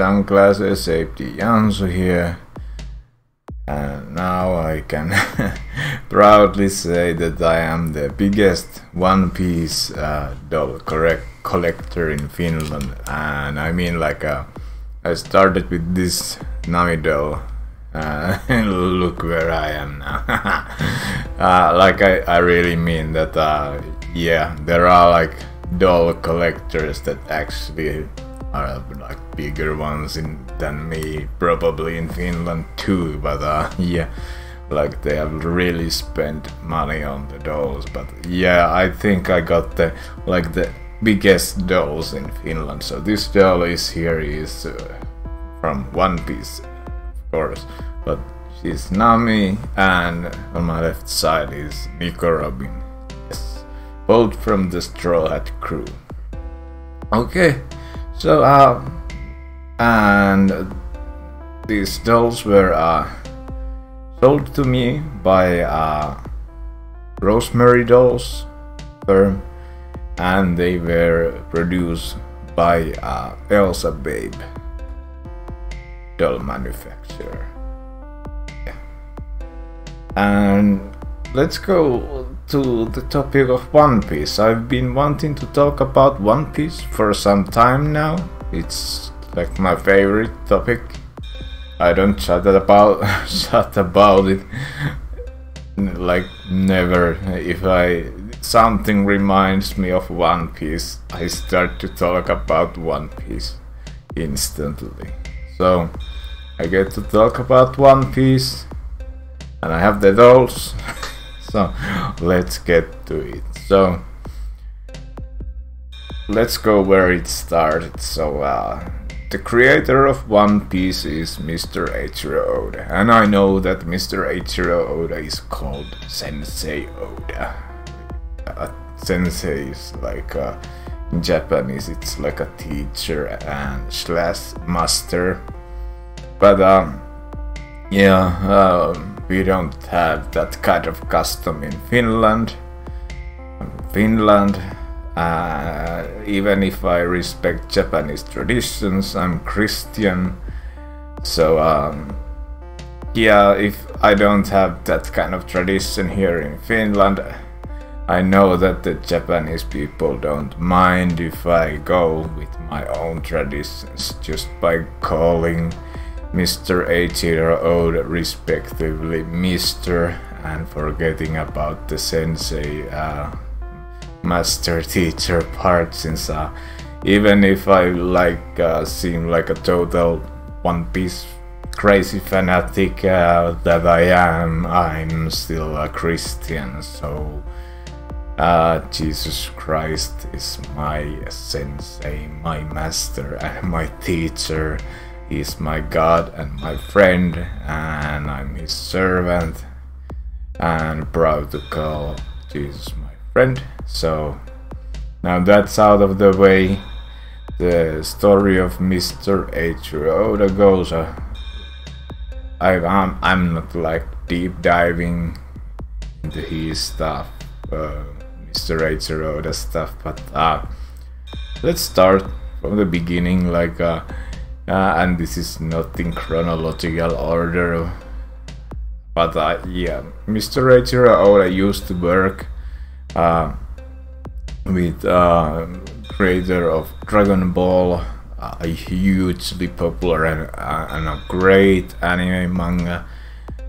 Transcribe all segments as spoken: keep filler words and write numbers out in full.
sunglasses, save the Yansu here. And now I can proudly say that I am the biggest One Piece uh, doll correct collector in Finland. And I mean, like, a, I started with this Nami doll. Uh, look where I am now. uh, like I, I really mean that uh, yeah, there are like doll collectors that actually are like bigger ones in, than me, probably in Finland too, but uh, yeah, like they have really spent money on the dolls. But yeah, I think I got the like the biggest dolls in Finland. So this doll is here is uh, from One Piece, course, but she's Nami, and on my left side is Nico Robin, yes, both from the Straw Hat crew. Okay, so uh, and these dolls were uh, sold to me by uh, Rosemary Dolls firm, and they were produced by uh, Elsa Babe doll manufacturer. Yeah. And let's go to the topic of One Piece. I've been wanting to talk about One Piece for some time now. It's like my favorite topic. I don't shut about shut about it. Like never. If I something reminds me of One Piece, I start to talk about One Piece instantly. So I get to talk about One Piece, and I have the dolls, so let's get to it. So let's go where it started. So uh, the creator of One Piece is Mister Eiichiro Oda, and I know that Mister Eiichiro Oda is called Sensei Oda. Uh, sensei is like a in Japanese, it's like a teacher and slash master, but um, yeah, um, we don't have that kind of custom in Finland. Finland, uh, even if I respect Japanese traditions, I'm Christian, so um, yeah, if I don't have that kind of tradition here in Finland, I know that the Japanese people don't mind if I go with my own traditions just by calling Mister Eiichiro Oda, respectively Mister, and forgetting about the sensei, uh, master teacher part, since uh, even if I like uh, seem like a total One Piece crazy fanatic uh, that I am, I'm still a Christian, so... Uh, Jesus Christ is my sensei, my master, and my teacher. He is my God and my friend, and I'm his servant, and proud to call Jesus my friend. So now that's out of the way. The story of Mister Eiichiro Oda goes. Uh, I, I'm I'm not like deep diving into his stuff. Uh, Mister Eiichiro Oda stuff, but uh, let's start from the beginning, like, uh, uh, and this is not in chronological order, but uh, yeah, Mister Eiichiro Oda used to work uh, with uh, creator of Dragon Ball, a hugely popular and, uh, and a great anime manga,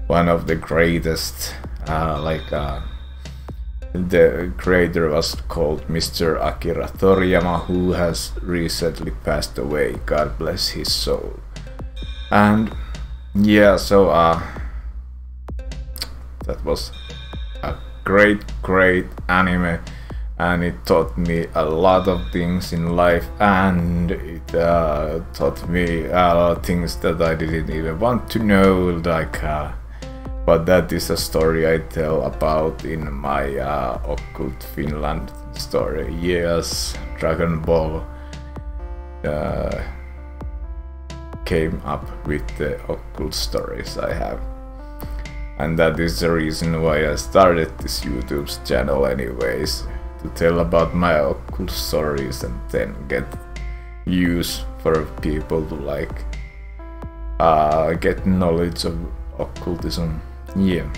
one of the greatest, uh, like. Uh, The creator was called Mister Akira Toriyama, who has recently passed away. God bless his soul. And yeah, so uh, that was a great, great anime, and it taught me a lot of things in life, and it uh, taught me uh, things that I didn't even want to know, like. Uh, But that is a story I tell about in my uh, Occult Finland story. Yes, Dragon Ball uh, came up with the occult stories I have. And that is the reason why I started this YouTube channel anyways. To tell about my occult stories and then get views for people to like uh, get knowledge of occultism. Yeah.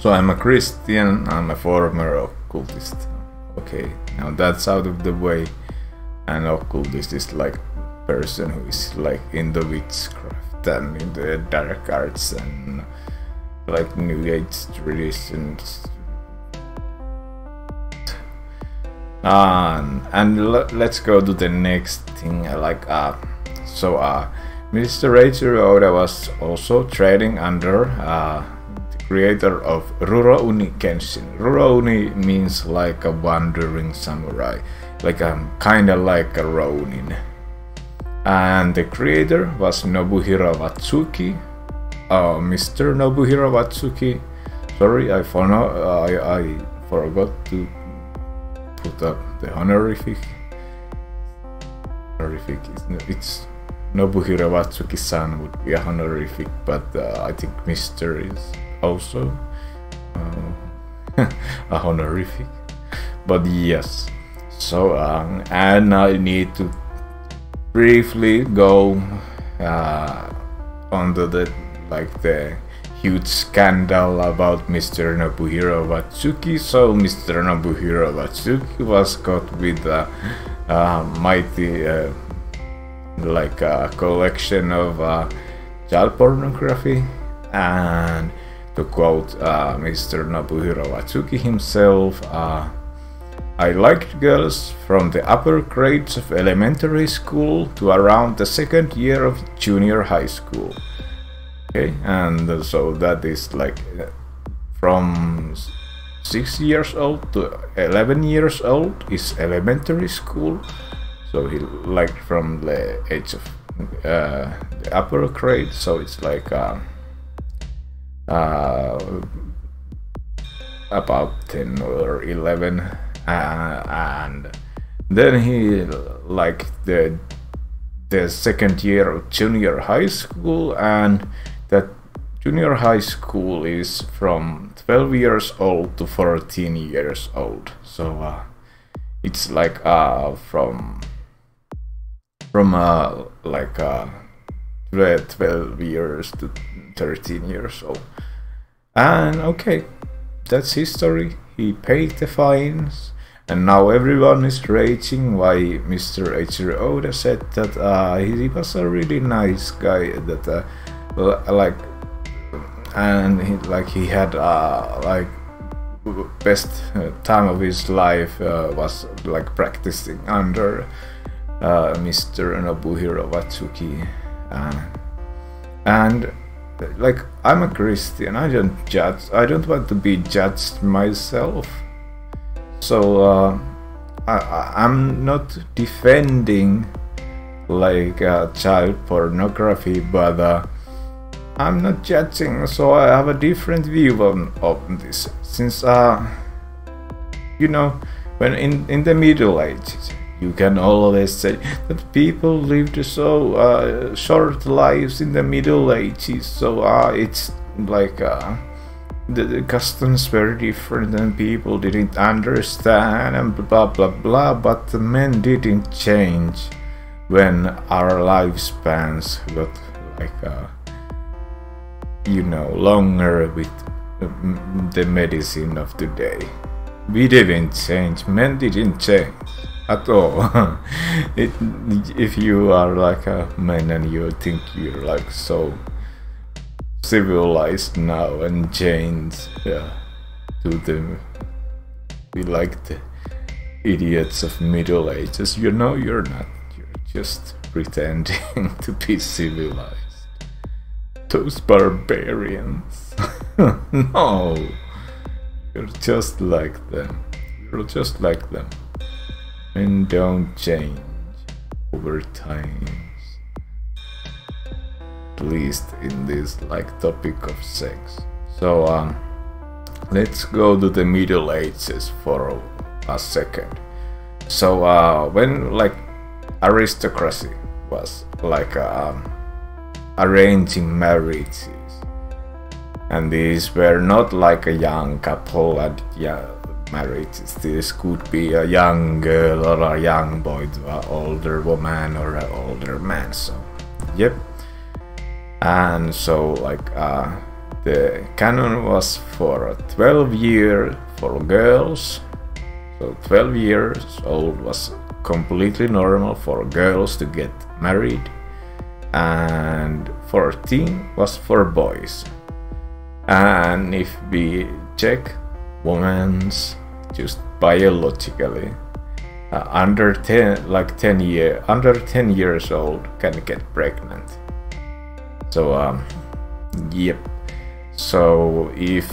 So I'm a Christian, I'm a former occultist. Okay, now that's out of the way. An occultist is like person who is like in the witchcraft and in the dark arts and like new age traditions. Um, and let's go to the next thing. Like uh, so, uh, Mister Eiichiro Oda was also trading under uh, the creator of Rurouni Kenshin. Rurouni means like a wandering samurai, like a kind of like a ronin. And the creator was Nobuhiro Watsuki. Uh, Mister Nobuhiro Watsuki. Sorry, I for no, uh, I, I forgot to put up the honorific. Honorific is no, it's Nobuhiro Watsuki-san would be a honorific, but uh, I think Mister is also uh, a honorific. But yes, so um, and I need to briefly go uh, onto the like the huge scandal about Mister Nobuhiro Watsuki. So Mister Nobuhiro Watsuki was caught with a, a mighty uh, like a collection of uh, child pornography, and to quote uh, Mister Nobuhiro Watsuki himself, uh, I liked girls from the upper grades of elementary school to around the second year of junior high school. Okay, and so that is like from six years old to eleven years old is elementary school. So he liked from the age of uh, the upper grade. So it's like uh, uh, about ten or eleven, uh, and then he liked the the second year of junior high school, and that junior high school is from twelve years old to fourteen years old. So uh, it's like uh, from from uh, like uh, twelve years to thirteen years old. And okay, that's history. He paid the fines, and now everyone is raging why Mister Eiichiro Oda said that uh, he was a really nice guy, that uh, like and he, like he had uh, like best time of his life uh, was like practicing under uh, Mister Nobuhiro Watsuki, uh, and like I'm a Christian, I don't judge, I don't want to be judged myself, so uh, I, I'm not defending like uh, child pornography, but uh, I'm not judging, so I have a different view on, on this. Since, uh, you know, when in, in the Middle Ages, you can always say that people lived so uh, short lives in the Middle Ages, so uh, it's like uh, the, the customs were different and people didn't understand and blah blah blah, but the men didn't change when our lifespans got like uh, you know, longer with the medicine of today. We didn't change, men didn't change at all. it, if you are like a man and you think you're like so civilized now and changed yeah, to the be like the idiots of Middle Ages, you know, you're not, you're just pretending to be civilized. Those barbarians. No, you're just like them. You're just like them. Men don't change over time. At least in this like topic of sex. So um, let's go to the Middle Ages for a second. So uh, when like aristocracy was like um. arranging marriages, and these were not like a young couple and yeah, matter, it's, this could be a young girl or a young boy to an older woman or an older man, so yep. And so like uh, the canon was for a twelve year for girls, so twelve years old was completely normal for girls to get married, and fourteen was for boys. And if we check women's just biologically, uh, under ten, like ten year, under ten years old can get pregnant. So um, yep. So if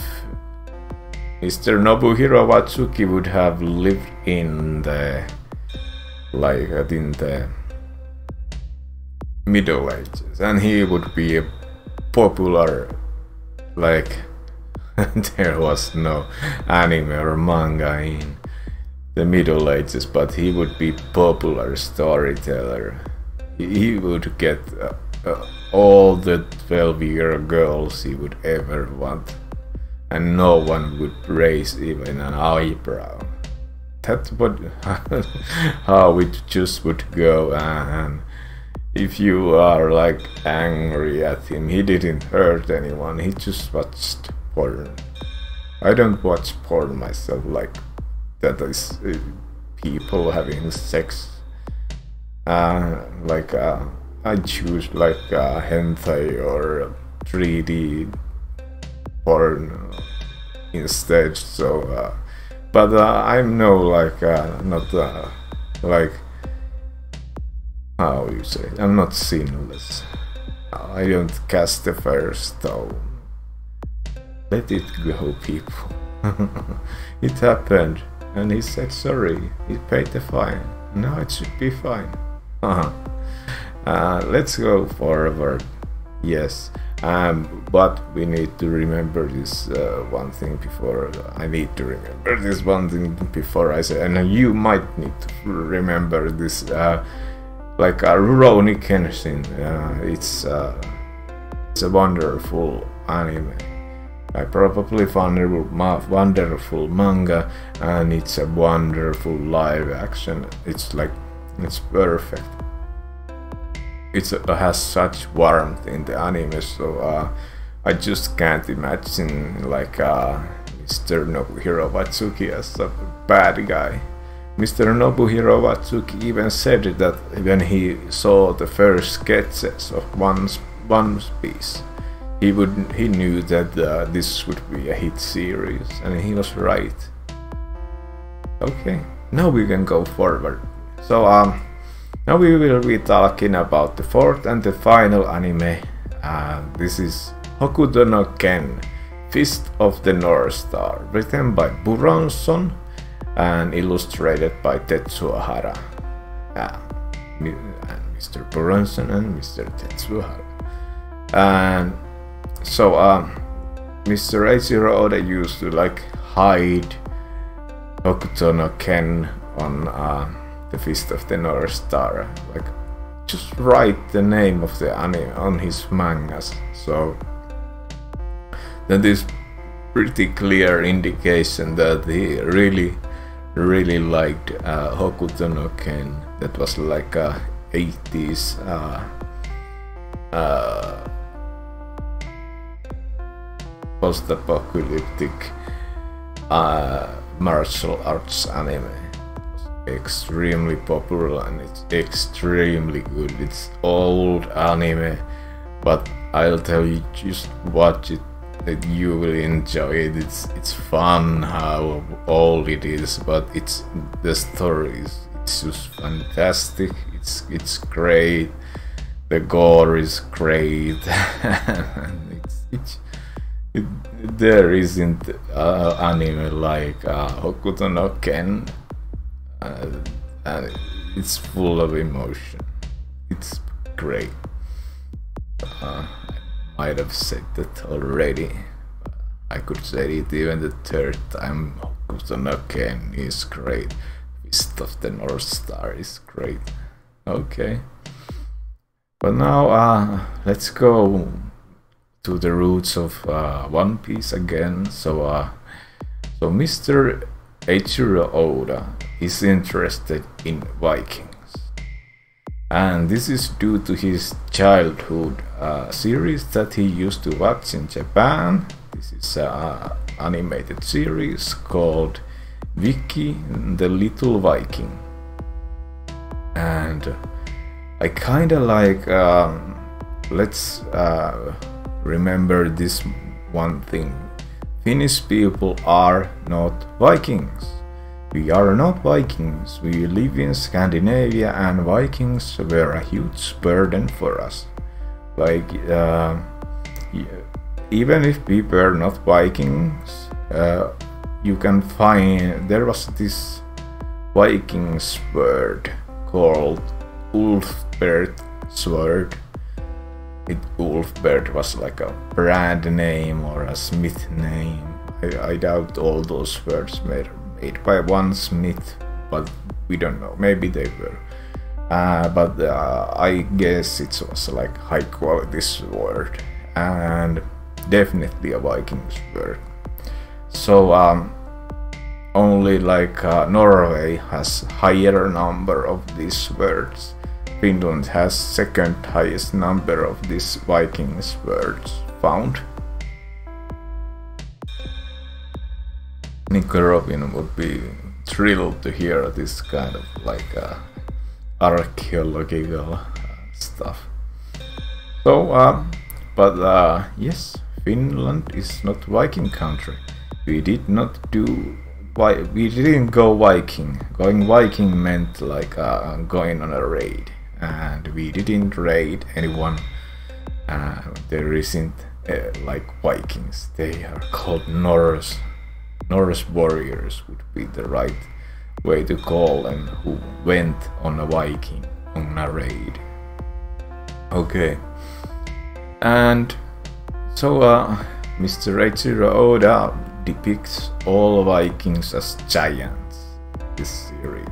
Mister Nobuhiro Watsuki would have lived in the like in the Middle Ages, and he would be a popular, like there was no anime or manga in the Middle Ages, but he would be popular storyteller. He would get uh, uh, all the twelve year girls he would ever want, and no one would raise even an eyebrow. That's what how it just would go. And if you are like angry at him, he didn't hurt anyone, he just watched porn. I don't watch porn myself, like that is uh, people having sex. Uh, like uh, I choose like uh, hentai or three D porn instead. So, uh, but uh, I'm no like uh, not uh, like. How you say? I'm not sinless. I don't cast the first stone. Let it go, people. It happened, and he said sorry. He paid the fine. Now it should be fine. Uh-huh. uh, let's go forward. Yes. Um, but we need to remember this uh, one thing before I need to remember this one thing before I say, and you might need to remember this. Uh, Like uh, Rurouni Kenshin, uh, it's uh, it's a wonderful anime. I probably found a wonderful manga, and it's a wonderful live action. It's like it's perfect. It's, it has such warmth in the anime, so uh, I just can't imagine like uh, Mister Nobuhiro Watsuki as a bad guy. Mister Nobuhiro Watsuki even said that when he saw the first sketches of One, One Piece, he would he knew that uh, this would be a hit series, and he was right. Okay, now we can go forward. So um, now we will be talking about the fourth and the final anime. Uh, this is Hokuto no Ken, Fist of the North Star, written by Buronson and illustrated by Tetsuo Hara. Uh, and Mister Buronson and Mister Tetsuo Hara. And so um, Mister Eiichiro Oda used to like hide Hokuto no Ken on uh, the Fist of the North Star. Like just write the name of the anime on his mangas. So that is pretty clear indication that he really really liked uh, Hokuto no Ken. That was like a eighties uh, uh, post-apocalyptic uh, martial arts anime. It was extremely popular, and it's extremely good. It's old anime, but I'll tell you, just watch it. That you will enjoy it. It's it's fun how old it is, but it's the story is it's just fantastic. It's it's great. The gore is great. it's, it's, it, there isn't uh, anime like uh, Hokuto no Ken, uh, and it's full of emotion. It's great. Uh, Might have said that already. I could say it even the third time. Hokuto no Ken is great. Fist of the North Star is great. Okay. But now uh, let's go to the roots of uh, One Piece again. So, uh, so Mister Eiichiro Oda is interested in Vikings, and this is due to his childhood uh, series that he used to watch in Japan. This is an animated series called Vicky and the Little Viking, and I kinda like um, let's uh, remember this one thing. Finnish people are not Vikings. We are not Vikings. We live in Scandinavia, and Vikings were a huge burden for us. Like, uh, even if we were not Vikings, uh, you can find there was this Viking sword called Ulfberht sword. It, Ulfberht was like a brand name or a smith name. I, I doubt all those swords were made by one smith, but we don't know. Maybe they were. Uh, but uh, I guess it was like high quality sword, and definitely a Viking sword. So um, only like uh, Norway has higher number of these swords. Finland has second highest number of these Viking swords found. Nico Robin would be thrilled to hear this kind of like uh, archaeological stuff. So, uh, but uh, yes, Finland is not Viking country. We did not do. We didn't go Viking. Going Viking meant like uh, going on a raid. And we didn't raid anyone. Uh, there isn't uh, like Vikings. They are called Norse. Norse warriors would be the right way to call them, who went on a Viking on a raid. Okay. And so uh, Mister Eiichiro Oda depicts all Vikings as giants in this series.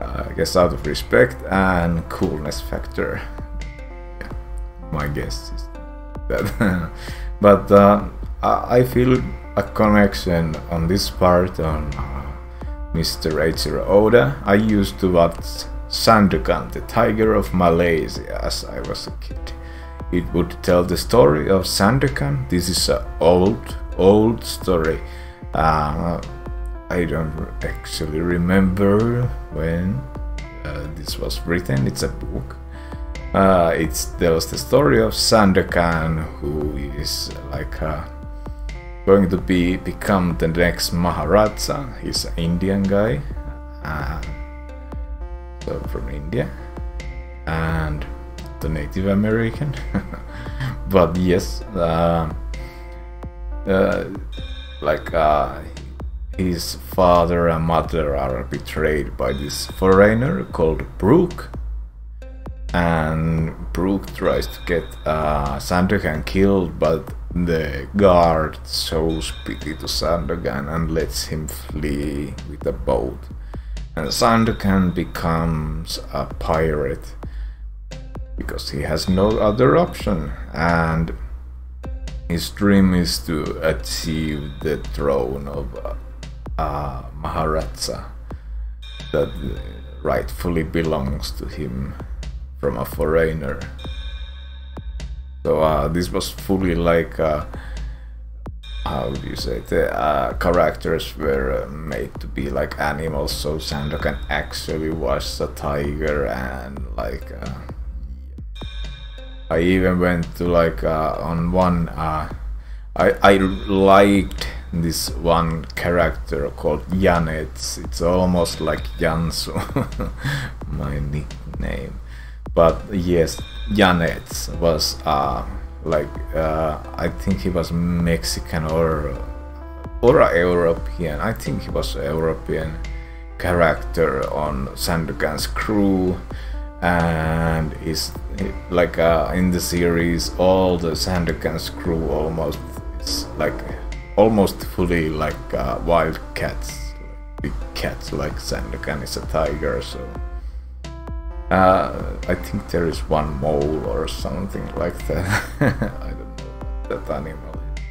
Uh, I guess out of respect and coolness factor. Yeah, my guess is that. But uh, I feel a connection on this part on uh, Mister Eiichiro Oda. I used to watch Sandokan, the tiger of Malaysia, as I was a kid. It would tell the story of Sandokan. This is an old, old story. Uh, I don't actually remember when uh, this was written. It's a book. Uh, it tells the story of Sandokan, who is like uh, going to be become the next Maharaja. He's an Indian guy, uh, so from India, and the Native American. But yes, uh, uh, like. Uh, His father and mother are betrayed by this foreigner called Brooke, and Brooke tries to get uh, Sandokan killed, but the guard shows pity to Sandokan and lets him flee with a boat, and Sandokan becomes a pirate because he has no other option, and his dream is to achieve the throne of uh, Uh, Maharaja that rightfully belongs to him from a foreigner. So uh, this was fully like uh, how do you say it? Uh, characters were uh, made to be like animals, so Sandokan actually was a tiger, and like uh, I even went to like uh, on one uh, I, I liked this one character called Janet. It's, it's almost like Jansu, my nickname. But yes, Janet was uh, like uh, I think he was Mexican or or a European. I think he was a European character on Sandokan's crew, and is like uh, in the series all the Sandokan's crew almost is like. Almost fully like uh, wild cats, like big cats, like Sandokan is a tiger, so... Uh, I think there is one mole or something like that. I don't know what that animal is.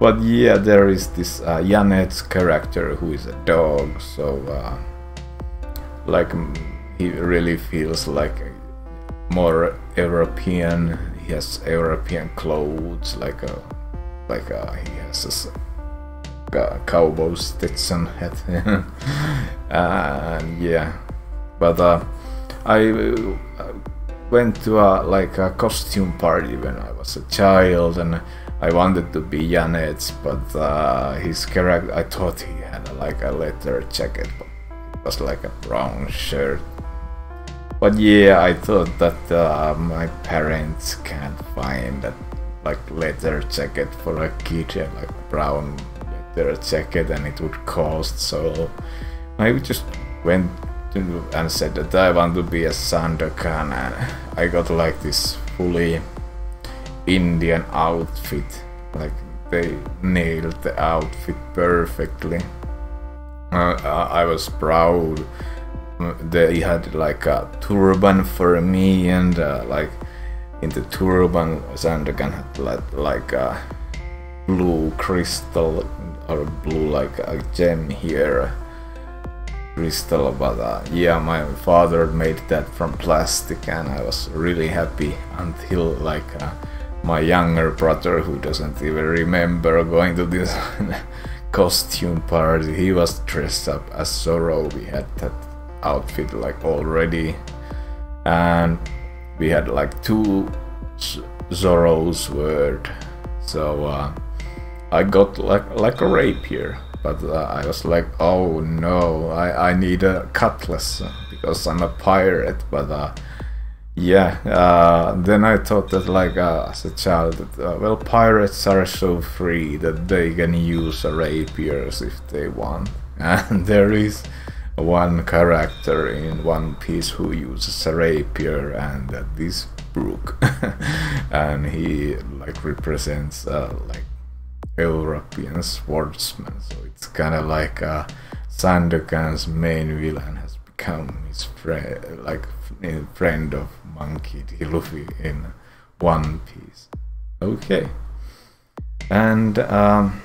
But yeah, there is this uh, Janet's character who is a dog, so uh, like he really feels like more European. He has European clothes, like a like a, he has a, a cowboy Stetson hat, and yeah. But uh, I uh, went to a like a costume party when I was a child, and I wanted to be Janet, but uh, his character, I thought he had like a leather jacket, but it was like a brown shirt. But yeah, I thought that uh, my parents can't find that like leather jacket for a kid, like a brown leather jacket, and it would cost, so I just went to and said that I want to be a Sandokan, and I got like this fully Indian outfit, like they nailed the outfit perfectly. Uh, I was proud. They had like a turban for me, and uh, like in the turban Sandokan had like, like a blue crystal or blue like a gem here crystal, but uh, yeah, my father made that from plastic, and I was really happy until like uh, my younger brother, who doesn't even remember going to this costume party, he was dressed up as Zoro. We had that outfit like already, and we had like two Zoro's word, so uh, I got like like a rapier, but uh, I was like, oh no, I, I need a cutlass because I'm a pirate. But uh, yeah, uh, then I thought that like uh, as a child, that, uh, well, pirates are so free that they can use rapiers if they want. And there is one character in One Piece who uses a rapier, and that is Brook. And he like represents uh, like European swordsman, so it's kind of like uh, Sandokan's main villain has become his friend, like friend of Monkey D. Luffy in One Piece. Okay, and um,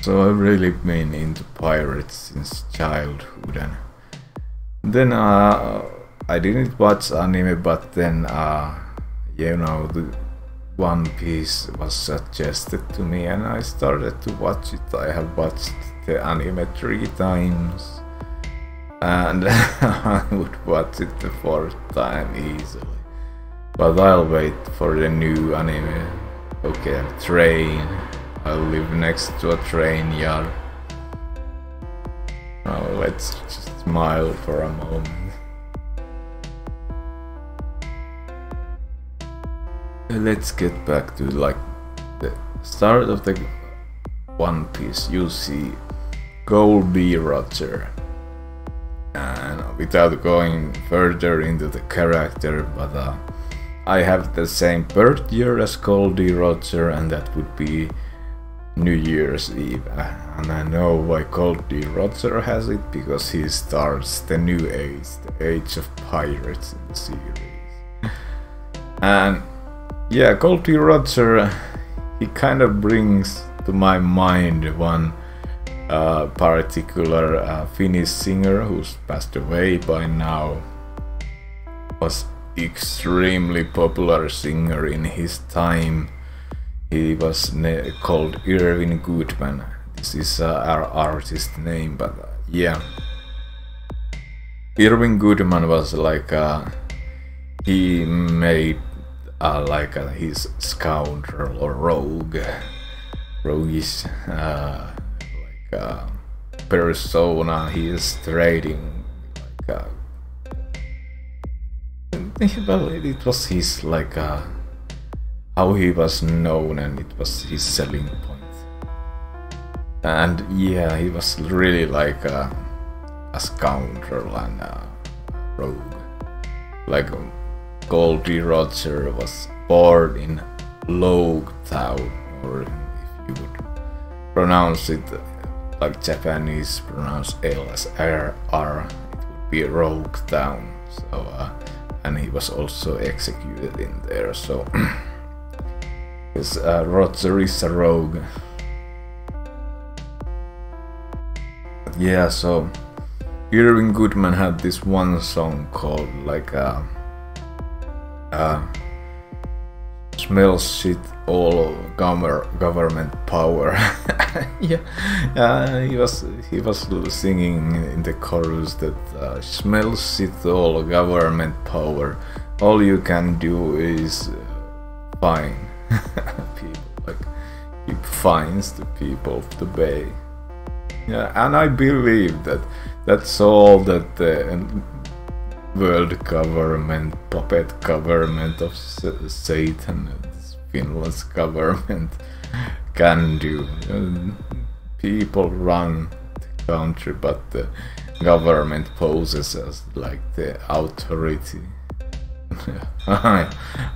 so I've really been into pirates since childhood, and then uh, I didn't watch anime, but then uh, you know, the One Piece was suggested to me, and I started to watch it. I have watched the anime three times, and I would watch it the fourth time easily, but I'll wait for the new anime. Okay, a train, I live next to a train yard. Now let's just smile for a moment. Let's get back to like the start of the One Piece. You see Gol D. Roger. And without going further into the character, but uh, I have the same birth year as Gol D. Roger, and that would be New Year's Eve. And I know why Gol D. Roger has it, because he starts the new age, the age of pirates in the series. And yeah, Gol D. Roger, he kind of brings to my mind one Uh, particular uh, Finnish singer who's passed away by now. Was extremely popular singer in his time. He was called Irving Goodman. This is uh, our artist name, but uh, yeah, Irving Goodman was like uh, he made uh, like uh, his scoundrel or rogue, roguish Uh, Uh, persona. He is trading like uh, well, it was his like uh, how he was known, and it was his selling point. And yeah, he was really like uh, a scoundrel and a rogue. Like um, Gol D. Roger was born in Logtown, or if you would pronounce it like Japanese pronounced L as R, R, it would be Rogue Town. So, uh, and he was also executed in there. So Because uh, Roger is a rogue. But yeah, so Irving Goodman had this one song called like uh, uh, Smells Shit All Government Power. Yeah, uh, he was he was singing in the chorus that uh, smells it all government power. All you can do is fine people, like give fines to people to pay. Yeah, and I believe that that's all that the world government, puppet government of Satan, Finland's government, can do. People run the country, but the government poses as like the authority. I,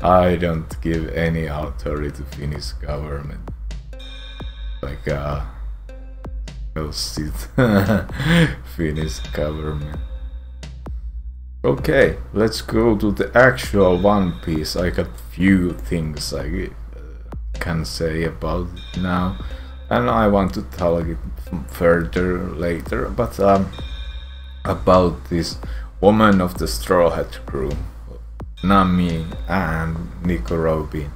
I don't give any authority to Finnish government. Like uh, Finnish government. Okay, let's go to the actual One Piece. I got few things I can say about it now, and I want to talk it further later, but um, about this woman of the Straw Hat crew, Nami and Nico Robin.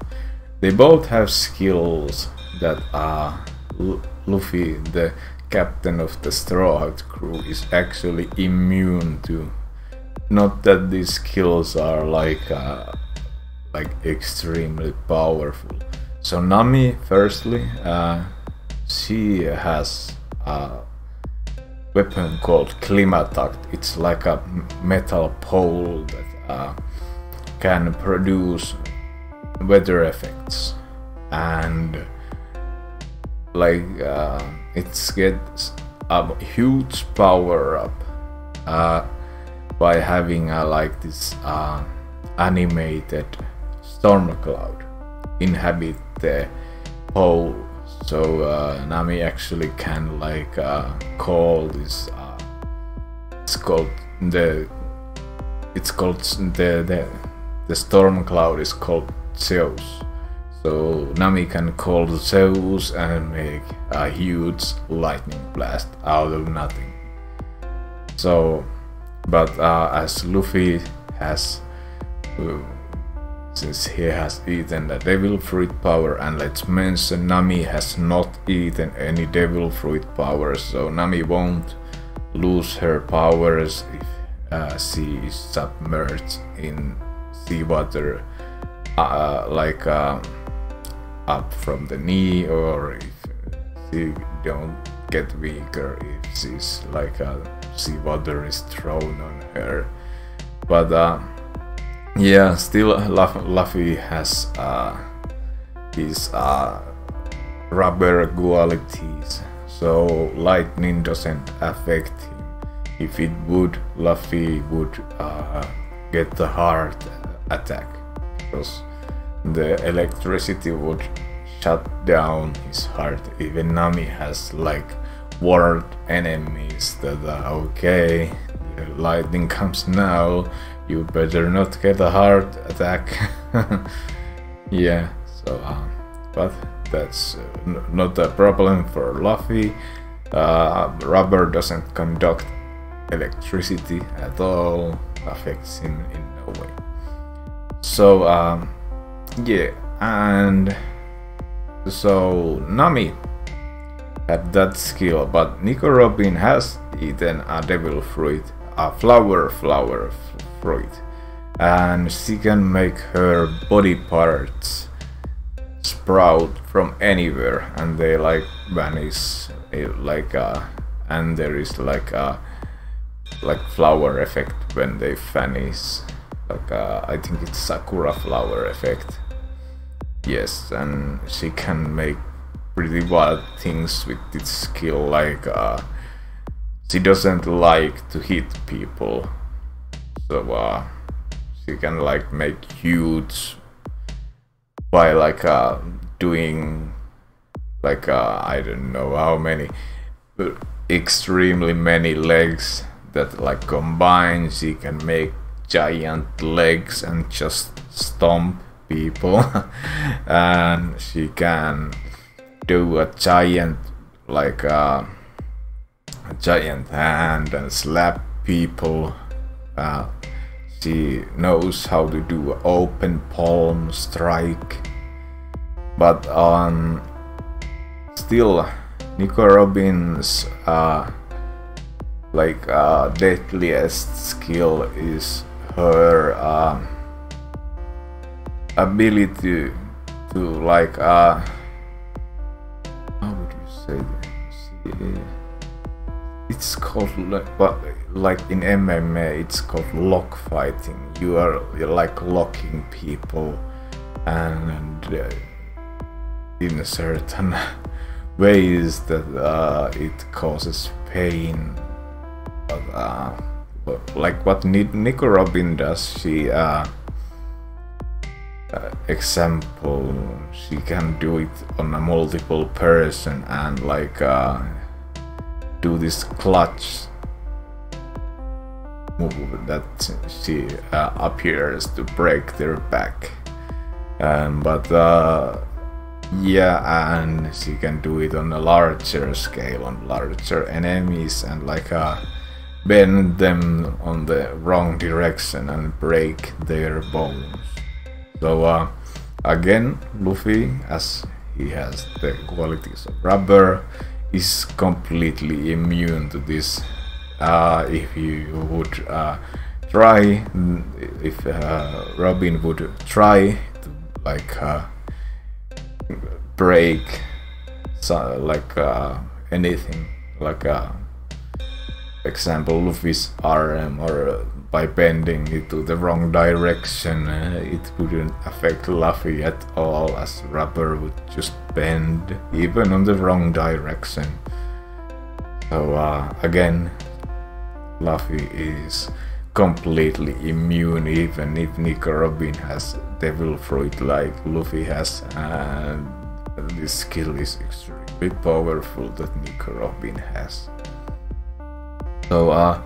They both have skills that are uh, Luffy, the captain of the Straw Hat crew, is actually immune to. Not that these skills are like uh, like extremely powerful. So Nami, firstly, uh, she has a weapon called Klimatakt. It's like a metal pole that uh, can produce weather effects, and like uh, it gets a huge power up. Uh, by having a, like this uh, animated storm cloud inhabit the pole, so uh, Nami actually can like uh, call this uh, it's called the it's called the, the the storm cloud is called Zeus, so Nami can call Zeus and make a huge lightning blast out of nothing. So but uh, as Luffy has, uh, since he has eaten the Devil Fruit power, and let's mention Nami has not eaten any Devil Fruit powers, so Nami won't lose her powers if uh, she is submerged in seawater, uh, like uh, up from the knee, or if she don't get weaker if she's like a seawater is thrown on her. But uh, yeah, still Luffy has uh, his uh, rubber qualities, so lightning doesn't affect him. If it would, Luffy would uh, get the heart attack, because the electricity would shut down his heart. Even Nami has like warned enemies that uh, okay, the lightning comes now, you better not get a heart attack. Yeah, so um, but that's uh, not a problem for Luffy. Uh, rubber doesn't conduct electricity at all, affects him in no way. So um, yeah, and so Nami had that skill, but Nico Robin has eaten a devil fruit, a flower flower fruit, and she can make her body parts sprout from anywhere, and they like vanish, like a, and there is like a like flower effect when they vanish, like a, I think it's sakura flower effect. Yes, and she can make pretty wild things with this skill, like uh, she doesn't like to hit people, so uh, she can like make huge by like uh, doing like uh, I don't know how many, but extremely many legs that like combine, she can make giant legs and just stomp people. And she can do a giant, like uh, a giant hand and slap people. Uh, she knows how to do an open palm strike. But on um, still Nico Robin's uh, like uh, deadliest skill is her uh, ability to like uh, how would you say that? It's called like, but like in M M A it's called lock fighting. You are you're like locking people, and uh, in a certain ways that uh, it causes pain. But, uh, like what Nico Robin does, she uh, uh, example, she can do it on a multiple person and like uh, do this clutch move that she uh, appears to break their back. Um, but uh, yeah, and she can do it on a larger scale, on larger enemies, and like uh, bend them on the wrong direction and break their bones. So uh, again, Luffy, as he has the qualities of rubber, is completely immune to this. Uh, if you would uh, try, if uh, Robin would try to like uh, break so, like uh, anything, like uh, example Luffy's arm, or uh, by bending it to the wrong direction, uh, it wouldn't affect Luffy at all, as rubber would just bend even on the wrong direction. So uh, again, Luffy is completely immune, even if Nico Robin has Devil Fruit like Luffy has, and this skill is extremely powerful that Nico Robin has. So uh,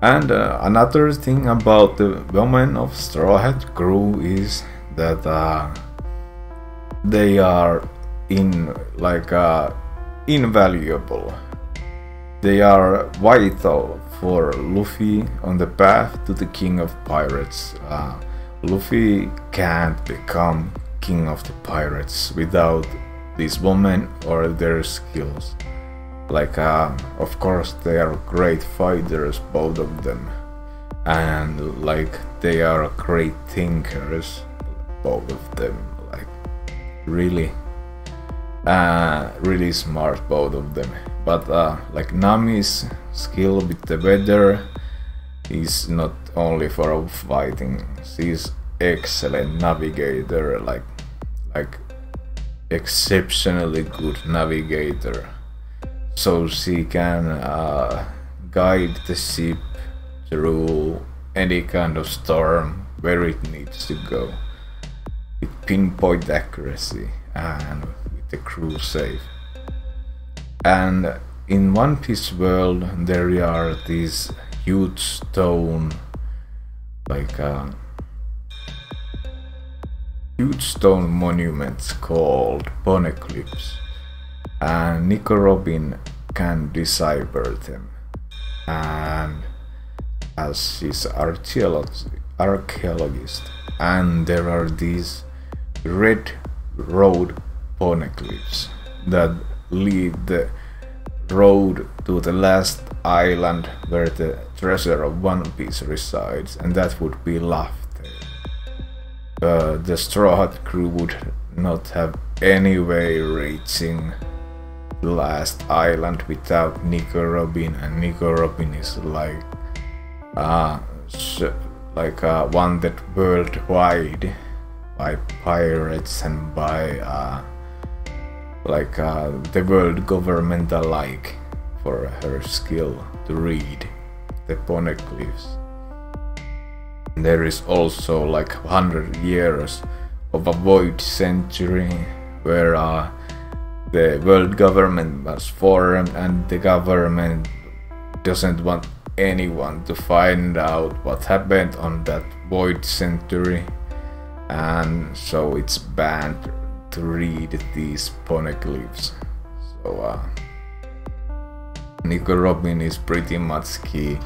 and uh, another thing about the women of Straw Hat crew is that uh, they are in like uh, invaluable. They are vital for Luffy on the path to the King of Pirates. Uh, Luffy can't become King of the Pirates without these women or their skills. Like, uh, of course, they are great fighters, both of them, and like they are great thinkers, both of them. Like, really, uh, really smart, both of them. But uh, like Nami's skill with the weather is not only for fighting. She's excellent navigator, like like exceptionally good navigator. So she can uh, guide the ship through any kind of storm where it needs to go. With pinpoint accuracy and with the crew safe. And in One Piece world there are these huge stone, like uh, huge stone monuments called Poneglyphs, and Nico Robin can decipher them. And as she's archaeologist, and there are these red road Poneglyphs that lead the road to the last island where the treasure of One Piece resides, and that would be Laft. Uh, the Straw Hat crew would not have any way reaching the last island without Nico Robin, and Nico Robin is like uh, like uh, wanted worldwide by pirates and by uh, like uh, the world government alike for her skill to read the Poneglyphs. There is also like one hundred years of a void century where uh, the world government was formed, and the government doesn't want anyone to find out what happened on that void century. and so it's banned to read these poneglyphs. So uh, Nico Robin is pretty much key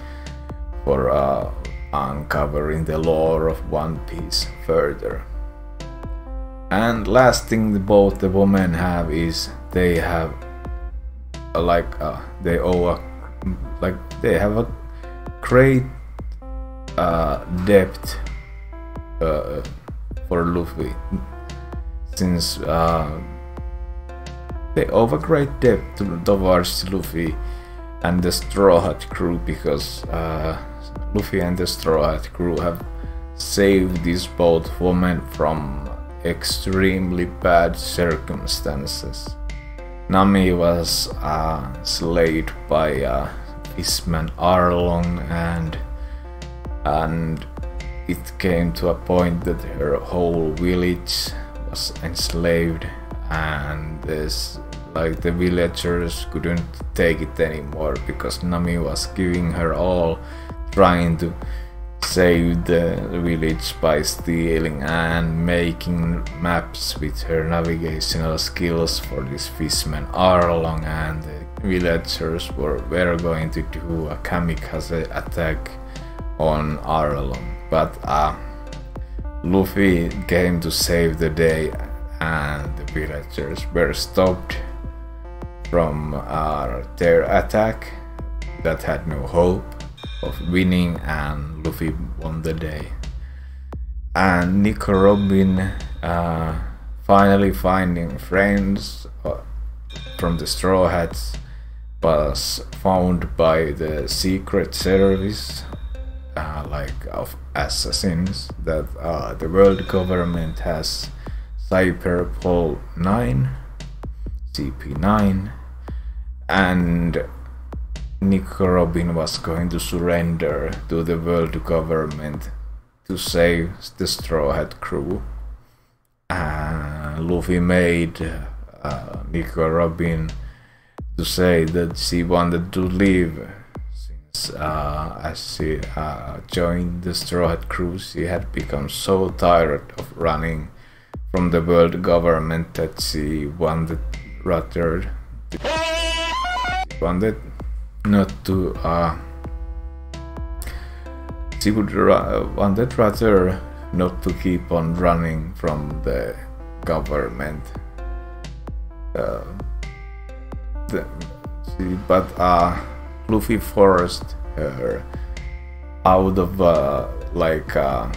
for uh, uncovering the lore of One Piece further. And last thing both the women have is they have uh, like uh, they owe a, like they have a great uh, depth uh, for Luffy, since uh, they owe a great debt towards Luffy and the Straw Hat crew, because uh, Luffy and the Straw Hat crew have saved these both women from extremely bad circumstances. Nami was uh, slayed by uh, fishman Arlong, and and it came to a point that her whole village was enslaved, and this like the villagers couldn't take it anymore because Nami was giving her all, trying to save the village by stealing and making maps with her navigational skills for this fishman Arlong, and the villagers were, were going to do a kamikaze attack on Arlong. But uh, Luffy came to save the day, and the villagers were stopped from uh, their attack that had no hope of winning, and Luffy won the day. And Nico Robin uh, finally finding friends from the Straw Hats was found by the Secret Service, uh, like of assassins that uh, the world government has Cipher Pole nine, C P nine, and Nico Robin was going to surrender to the world government to save the Straw Hat crew. Uh, Luffy made uh, Nico Robin to say that she wanted to leave, since uh, as she uh, joined the Straw Hat crew, she had become so tired of running from the world government that she wanted rather wanted not to uh, she would ra wanted rather not to keep on running from the government. Uh, the, she, but uh, Luffy forced her out of uh, like. Uh,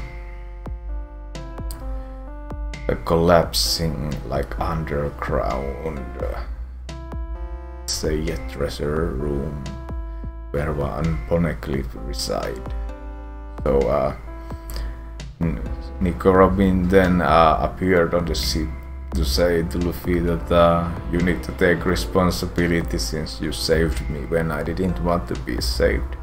A collapsing like underground uh, say a treasure room where one Poneglyph reside. So uh, Nico Robin then uh, appeared on the ship to say to Luffy that uh, you need to take responsibility, since you saved me when I didn't want to be saved.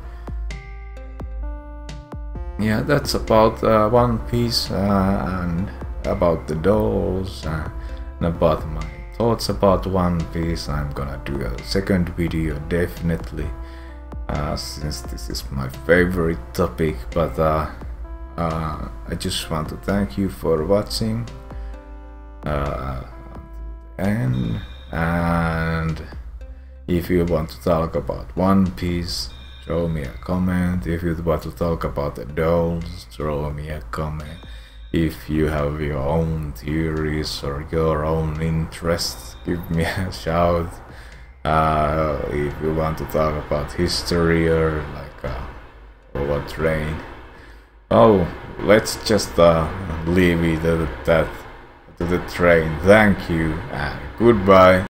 Yeah, that's about uh, One Piece uh, and about the dolls uh, and about my thoughts about One Piece. I'm gonna do a second video definitely, uh, since this is my favorite topic. But uh, uh, I just want to thank you for watching uh, and, and if you want to talk about One Piece, throw me a comment. If you want to talk about the dolls, throw me a comment. If you have your own theories or your own interests, give me a shout. Uh, if you want to talk about history or like uh, or what train, oh, let's just uh, leave it at that, to the train. Thank you and goodbye.